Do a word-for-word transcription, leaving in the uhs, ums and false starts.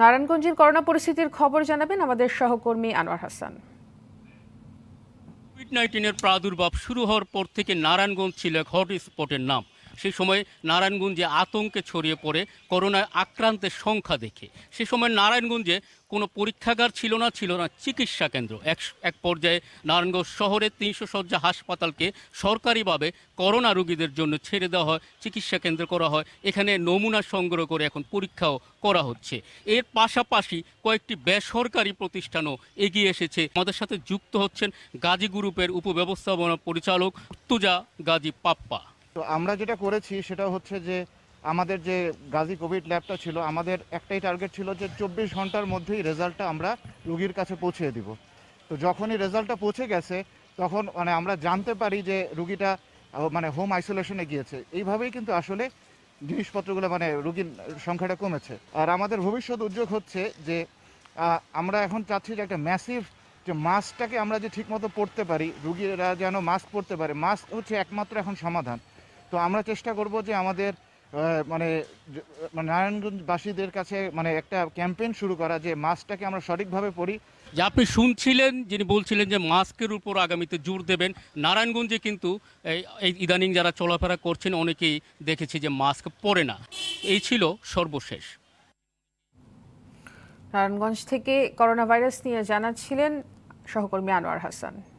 নারায়ণগঞ্জের করোনা পরিস্থিতির খবর জানাবেন আমাদের সহকর্মী আনোয়ার হাসান। কোভিড-নাইনটিনের প্রাদুর্ভাব শুরু হওয়ার পর থেকে নারায়ণগঞ্জ ছিল এক হটস্পটের নাম। সেই সময় নারায়ণগঞ্জে আতঙ্কে ছড়িয়ে পড়ে করোনায় আক্রান্তের সংখ্যা দেখে। সে সময় নারায়ণগঞ্জে কোনো পরীক্ষাগার ছিল না, ছিল না চিকিৎসা কেন্দ্র। এক এক পর্যায়ে নারায়ণগঞ্জ শহরের তিনশো শয্যা হাসপাতালকে সরকারিভাবে করোনা রোগীদের জন্য ছেড়ে দেওয়া হয়, চিকিৎসা কেন্দ্র করা হয়। এখানে নমুনা সংগ্রহ করে এখন পরীক্ষাও করা হচ্ছে। এর পাশাপাশি কয়েকটি বেসরকারি প্রতিষ্ঠানও এগিয়ে এসেছে। আমাদের সাথে যুক্ত হচ্ছেন গাজী গ্রুপের উপব্যবস্থাপনা পরিচালক তুজা গাজী পাপ্পা। তো আমরা যেটা করেছি সেটা হচ্ছে যে আমাদের যে গাজী কোভিড ল্যাবটা ছিল, আমাদের একটাই টার্গেট ছিল যে চব্বিশ ঘন্টার মধ্যেই রেজাল্টটা আমরা রোগীর কাছে পৌঁছে দিব। তো যখনই রেজাল্টটা পৌঁছে গেছে তখন মানে আমরা জানতে পারি যে রোগীটা মানে হোম আইসোলেশনে গিয়েছে। এইভাবেই কিন্তু আসলে জিনিসপত্রগুলো মানে রোগীর সংখ্যাটা কমেছে। আর আমাদের ভবিষ্যৎ উদ্যোগ হচ্ছে যে আমরা এখন চাচ্ছি যে একটা ম্যাসিভ যে মাস্কটাকে আমরা যে ঠিকমতো পরতে পারি, রোগীরা যেন মাস্ক পরতে পারে। মাস্ক হচ্ছে একমাত্র এখন সমাধান। তো আমরা চেষ্টা করব যে আমাদের মানে নারায়ণগঞ্জবাসীদের কাছে মানে একটা ক্যাম্পেইন শুরু করা যে মাস্কটাকে আমরা সঠিকভাবে পরি। যে আপনি শুনছিলেন যিনি বলছিলেন যে মাস্কের উপর আগামীতে জোর দেবেন, নারায়ণগঞ্জে কিন্তু এই ইদানিং যারা চলাফেরা করছেন অনেকেই দেখেছি যে মাস্ক পরে না। এই ছিল সর্বশেষ নারায়ণগঞ্জ থেকে করোনা ভাইরাস নিয়ে জানাচ্ছিলেন সহকর্মী আনোয়ার হাসান।